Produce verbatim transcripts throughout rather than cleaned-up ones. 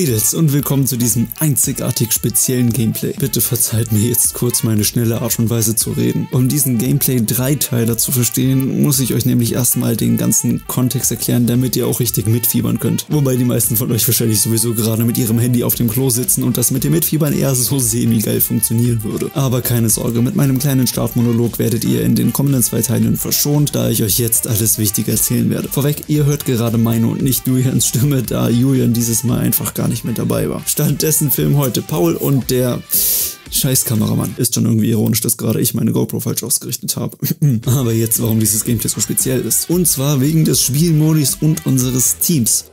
Mädels und willkommen zu diesem einzigartig speziellen Gameplay. Bitte verzeiht mir jetzt kurz meine schnelle Art und Weise zu reden. Um diesen Gameplay-Dreiteiler zu verstehen, muss ich euch nämlich erstmal den ganzen Kontext erklären, damit ihr auch richtig mitfiebern könnt. Wobei die meisten von euch wahrscheinlich sowieso gerade mit ihrem Handy auf dem Klo sitzen und das mit dem Mitfiebern eher so semi-geil funktionieren würde. Aber keine Sorge, mit meinem kleinen Startmonolog werdet ihr in den kommenden zwei Teilen verschont, da ich euch jetzt alles Wichtige erzählen werde. Vorweg, ihr hört gerade meine und nicht Julians Stimme, da Julian dieses Mal einfach gar nicht mit dabei war. Stattdessen filmen heute Paul und der scheiß Kameramann. Ist schon irgendwie ironisch, dass gerade ich meine GoPro falsch ausgerichtet habe. Aber jetzt, warum dieses Gameplay so speziell ist. Und zwar wegen des Spielmodis und unseres Teams.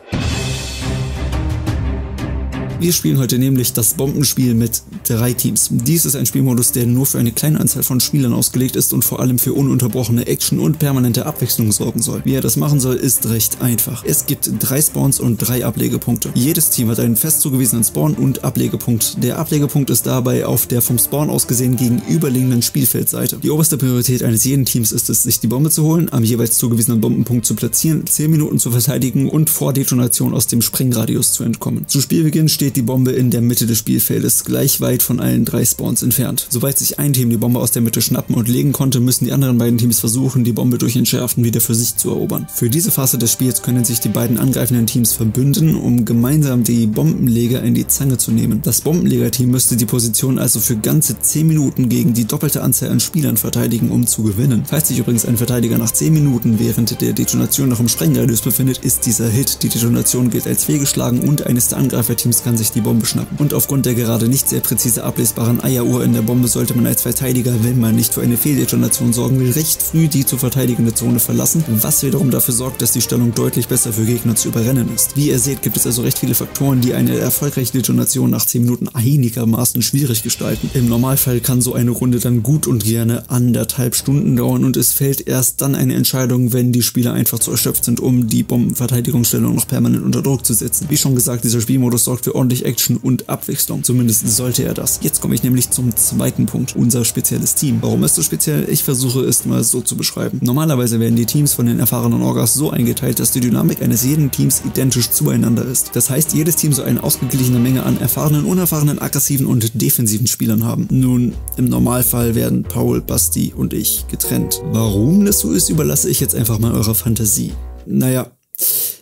Wir spielen heute nämlich das Bombenspiel mit drei Teams. Dies ist ein Spielmodus, der nur für eine kleine Anzahl von Spielern ausgelegt ist und vor allem für ununterbrochene Action und permanente Abwechslung sorgen soll. Wie er das machen soll, ist recht einfach. Es gibt drei Spawns und drei Ablegepunkte. Jedes Team hat einen fest zugewiesenen Spawn und Ablegepunkt. Der Ablegepunkt ist dabei auf der vom Spawn aus gesehen gegenüberliegenden Spielfeldseite. Die oberste Priorität eines jeden Teams ist es, sich die Bombe zu holen, am jeweils zugewiesenen Bombenpunkt zu platzieren, zehn Minuten zu verteidigen und vor Detonation aus dem Sprengradius zu entkommen. Zu Spielbeginn steht die Bombe in der Mitte des Spielfeldes, gleich weit von allen drei Spawns entfernt. Sobald sich ein Team die Bombe aus der Mitte schnappen und legen konnte, müssen die anderen beiden Teams versuchen, die Bombe durch Entschärfen wieder für sich zu erobern. Für diese Phase des Spiels können sich die beiden angreifenden Teams verbünden, um gemeinsam die Bombenleger in die Zange zu nehmen. Das Bombenleger-Team müsste die Position also für ganze zehn Minuten gegen die doppelte Anzahl an Spielern verteidigen, um zu gewinnen. Falls sich übrigens ein Verteidiger nach zehn Minuten während der Detonation noch im Sprengradius befindet, ist dieser Hit. Die Detonation gilt als fehlgeschlagen und eines der Angreiferteams kann sich die Bombe schnappen. Und aufgrund der gerade nicht sehr präzise ablesbaren Eieruhr in der Bombe sollte man als Verteidiger, wenn man nicht für eine Fehldetonation sorgen will, recht früh die zu verteidigende Zone verlassen, was wiederum dafür sorgt, dass die Stellung deutlich besser für Gegner zu überrennen ist. Wie ihr seht, gibt es also recht viele Faktoren, die eine erfolgreiche Detonation nach zehn Minuten einigermaßen schwierig gestalten. Im Normalfall kann so eine Runde dann gut und gerne anderthalb Stunden dauern und es fällt erst dann eine Entscheidung, wenn die Spieler einfach zu erschöpft sind, um die Bombenverteidigungsstellung noch permanent unter Druck zu setzen. Wie schon gesagt, dieser Spielmodus sorgt für ordentlich Action und Abwechslung. Zumindest sollte er das. Jetzt komme ich nämlich zum zweiten Punkt, unser spezielles Team. Warum ist es speziell? Ich versuche es mal so zu beschreiben. Normalerweise werden die Teams von den erfahrenen Orgas so eingeteilt, dass die Dynamik eines jeden Teams identisch zueinander ist. Das heißt, jedes Team soll eine ausgeglichene Menge an erfahrenen, unerfahrenen, aggressiven und defensiven Spielern haben. Nun, im Normalfall werden Paul, Basti und ich getrennt. Warum das so ist, überlasse ich jetzt einfach mal eurer Fantasie. Naja,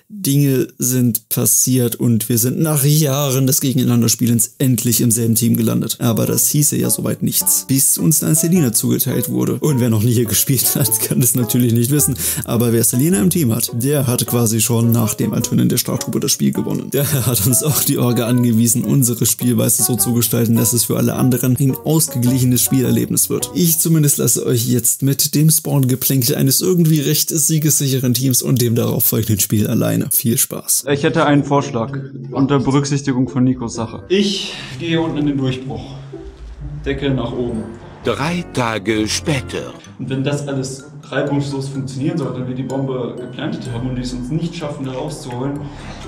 Dinge sind passiert und wir sind nach Jahren des Gegeneinanderspielens endlich im selben Team gelandet. Aber das hieße ja soweit nichts, bis uns dann Selina zugeteilt wurde. Und wer noch nie hier gespielt hat, kann das natürlich nicht wissen, aber wer Selina im Team hat, der hat quasi schon nach dem Ertönen der Starthupe das Spiel gewonnen. Daher hat uns auch die Orga angewiesen, unsere Spielweise so zu gestalten, dass es für alle anderen ein ausgeglichenes Spielerlebnis wird. Ich zumindest lasse euch jetzt mit dem Spawn-Geplänkel eines irgendwie recht siegessicheren Teams und dem darauf folgenden Spiel allein. Viel Spaß. Ich hätte einen Vorschlag, unter Berücksichtigung von Nikos Sache. Ich gehe unten in den Durchbruch. Decke nach oben. Drei Tage später. Und wenn das alles reibungslos funktionieren sollte, wir die Bombe geplantet haben und die es uns nicht schaffen, da rauszuholen,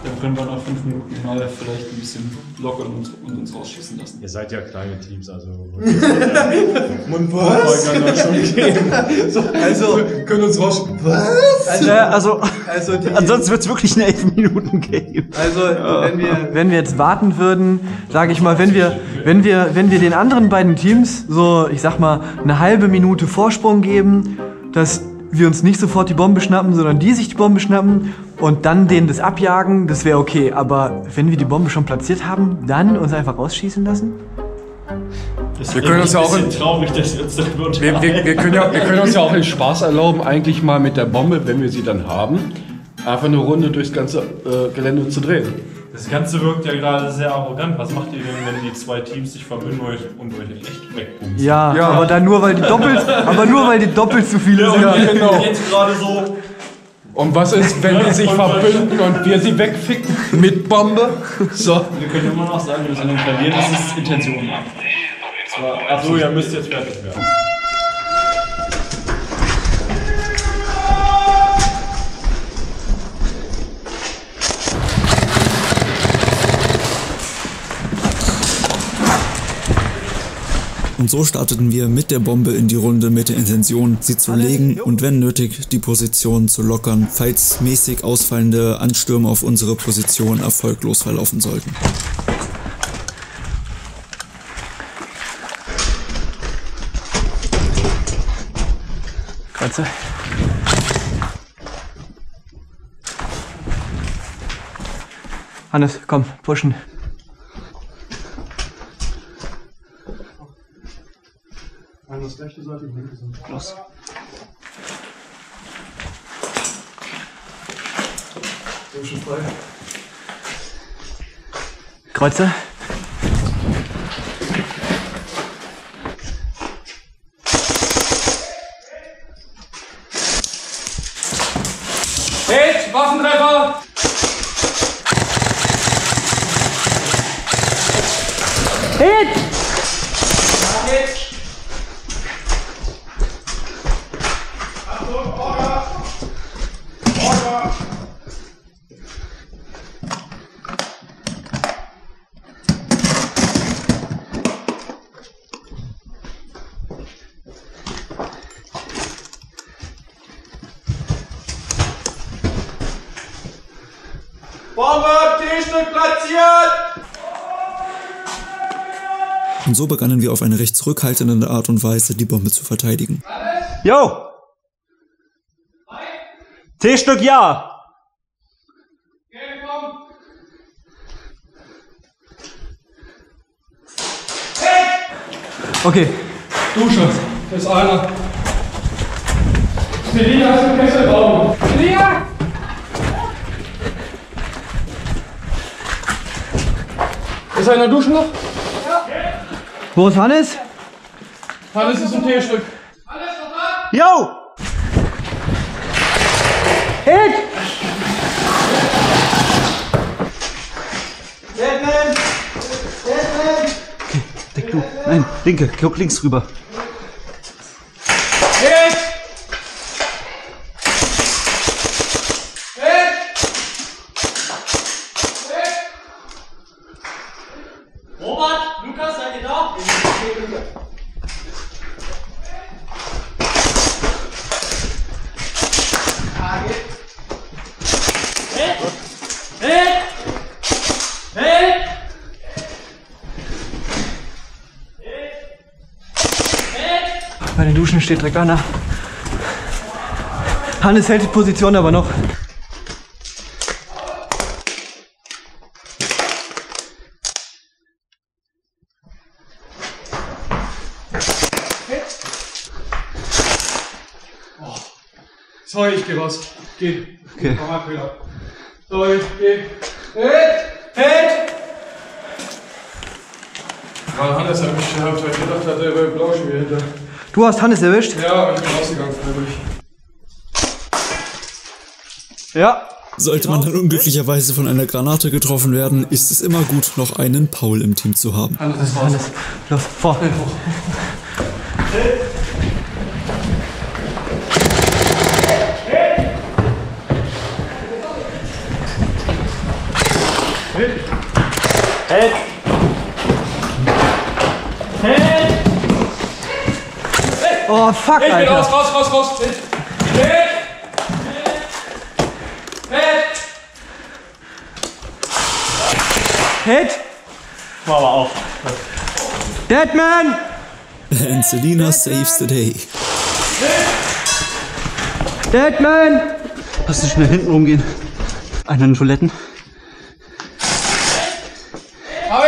dann können wir nach fünf Minuten mal vielleicht ein bisschen lockern und, und uns rausschießen lassen. Ihr seid ja kleine Teams, also... Mund schon Also, können uns rausschießen. Was? Also, also, also die, ansonsten wird es wirklich eine elf Minuten geben. Also, wenn wir, wenn wir jetzt warten würden, sage ich mal, wenn wir, wenn, wir, wenn wir den anderen beiden Teams so, ich sag mal, eine halbe Minute Vorsprung geben, dass wir uns nicht sofort die Bombe schnappen, sondern die sich die Bombe schnappen und dann denen das abjagen, das wäre okay. Aber wenn wir die Bombe schon platziert haben, dann uns einfach rausschießen lassen? Das wir können uns ja auch in, traurig, dass wir uns wir, wir, wir können ja, wir können uns ja auch den Spaß erlauben, eigentlich mal mit der Bombe, wenn wir sie dann haben, einfach eine Runde durchs ganze äh, Gelände zu drehen. Das Ganze wirkt ja gerade sehr arrogant. Was macht ihr denn, wenn die zwei Teams sich verbünden und euch echt wegpumpen? Ja, ja, aber dann nur, weil die doppelt, aber nur, weil die doppelt zu viele ja, sind. Ja, genau. Jetzt gerade so. Und was ist, wenn die sich verbünden und wir sie wegficken mit Bombe? So. Wir können immer noch sagen, wir sind im Klavier, das ist Intention. Achso, ihr müsst jetzt fertig werden. Und so starteten wir mit der Bombe in die Runde mit der Intention, sie zu legen und wenn nötig die Position zu lockern, falls mäßig ausfallende Anstürme auf unsere Position erfolglos verlaufen sollten. Katze. Hannes, komm, pushen. Hannes, rechte Seite, linke Seite. Los. So, schon frei. Kreuze. Hit, Waffentreffer! Hit! Achtung, Order! Order! Bombe, T-Stück platziert! Und so begannen wir auf eine recht zurückhaltende Art und Weise, die Bombe zu verteidigen. Jo! T-Stück ja! Okay. Dusche, das ist einer. Selina ist im Kesselraum. Selina! Ist einer duschen noch? Wo ist Hannes? Hannes ist ein T-Stück. Hannes, noch da? Yo! Hit! Deadman! Deadman! Okay, der Klug. Nein, linke. Klug links rüber. Hit! Bei den Duschen steht Regana. Hannes hält die Position aber noch. Oh. Sorry, ich geh raus. Geh. Okay. Mach mal wieder. Sorry, geh. Hit! Hit! Ja, Hannes hat mich gehabt, weil ich gedacht hat, er wäre Blauschmier hinter. Du hast Hannes erwischt? Ja, ich bin rausgegangen, freiwillig. Ja. Sollte man dann unglücklicherweise von einer Granate getroffen werden, ist es immer gut, noch einen Paul im Team zu haben. Hannes, das war Hannes. Los, vor. Hey! Oh fuck, Alter. Ich bin raus, raus, raus, raus. Hit. Hit. Hit. Hit. Hit. Mach mal auf. Deadman! And Selina saves the day. Hit. Deadman! Lass uns schnell hinten rumgehen. Einer in den Toiletten. Hab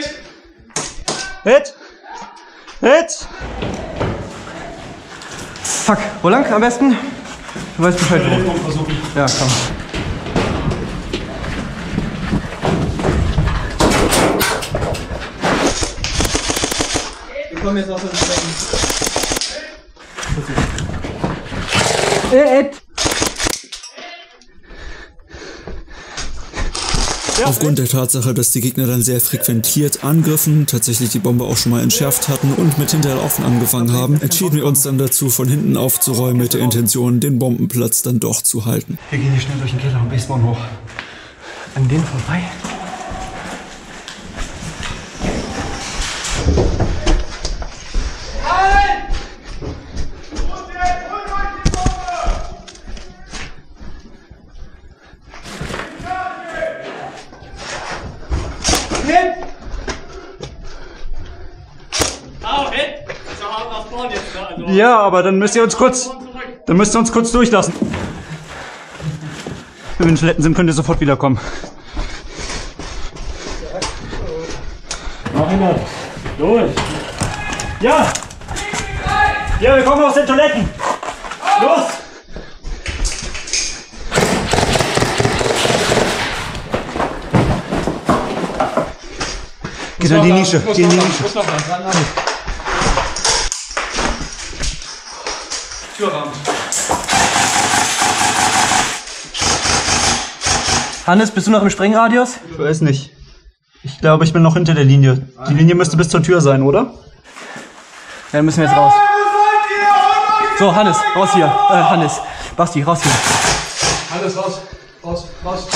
ich! Hit! Hit! Fuck, wo lang am besten? Du weißt Bescheid. Ja, komm. Wir kommen jetzt noch so ins Becken. Hit! Aufgrund der Tatsache, dass die Gegner dann sehr frequentiert angriffen, tatsächlich die Bombe auch schon mal entschärft hatten und mit Hinterlaufen angefangen haben, entschieden wir uns dann dazu, von hinten aufzuräumen mit der Intention, den Bombenplatz dann doch zu halten. Wir gehen hier schnell durch den Keller am Baseball hoch. An denen vorbei. Ja, aber dann müsst ihr uns kurz, dann müsst ihr uns kurz durchlassen. Wenn wir Toiletten sind, könnt ihr sofort wiederkommen. Noch einer. Los. Ja. Ja, wir kommen aus den Toiletten. Los. Geht in die Nische. Geh in die Nische. Türrahmen. Hannes, bist du noch im Sprengradius? Ich weiß nicht. Ich glaube, ich bin noch hinter der Linie. Die Linie müsste bis zur Tür sein, oder? Dann müssen wir jetzt raus. So, Hannes, raus hier. Äh, Hannes. Basti, raus hier. Hannes, raus. Raus, raus.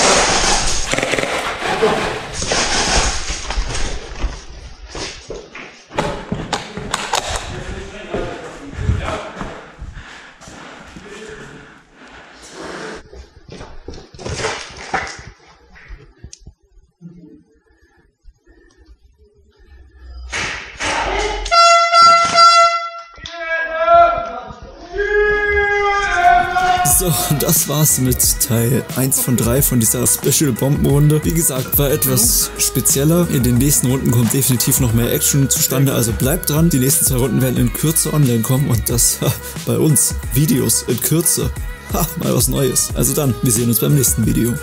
Das war's mit Teil eins von drei von dieser Special-Bombenrunde. Wie gesagt, war etwas spezieller. In den nächsten Runden kommt definitiv noch mehr Action zustande, also bleibt dran. Die nächsten zwei Runden werden in Kürze online kommen und das ha, bei uns. Videos in Kürze. Ha, mal was Neues. Also dann, wir sehen uns beim nächsten Video.